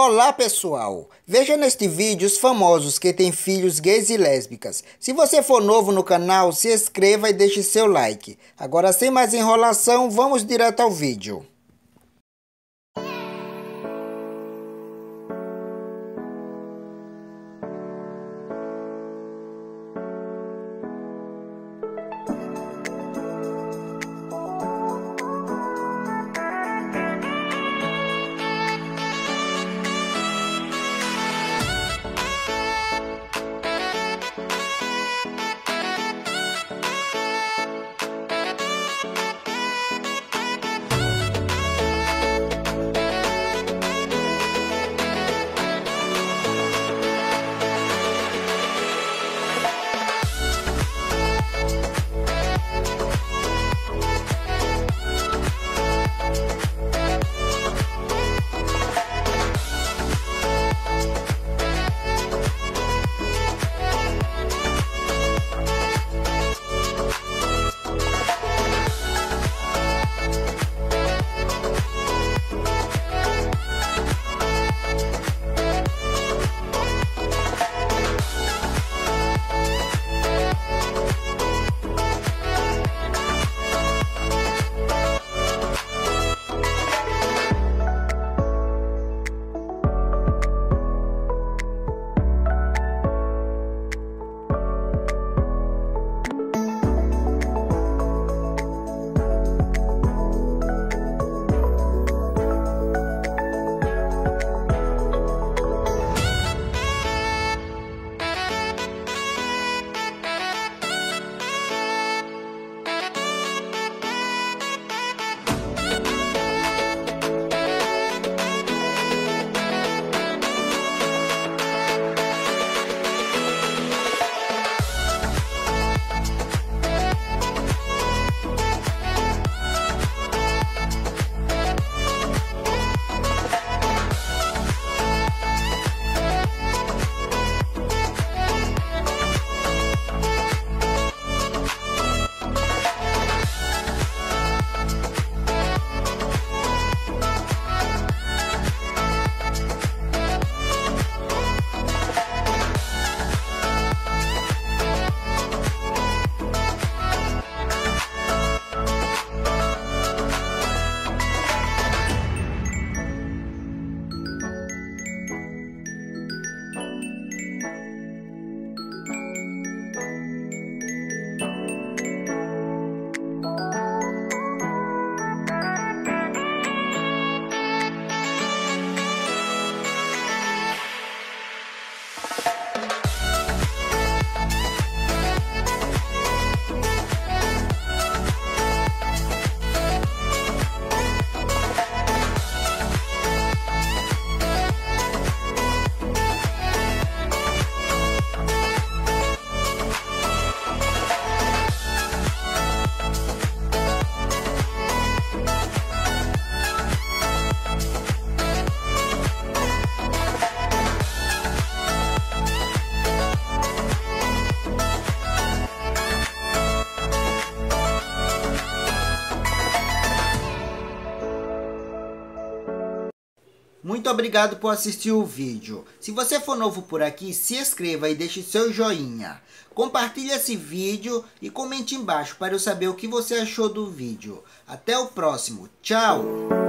Olá pessoal, veja neste vídeo os famosos que têm filhos gays e lésbicas. Se você for novo no canal, se inscreva e deixe seu like. Agora sem mais enrolação, vamos direto ao vídeo. Muito obrigado por assistir o vídeo. Se você for novo por aqui, se inscreva e deixe seu joinha. Compartilhe esse vídeo e comente embaixo para eu saber o que você achou do vídeo. Até o próximo. Tchau!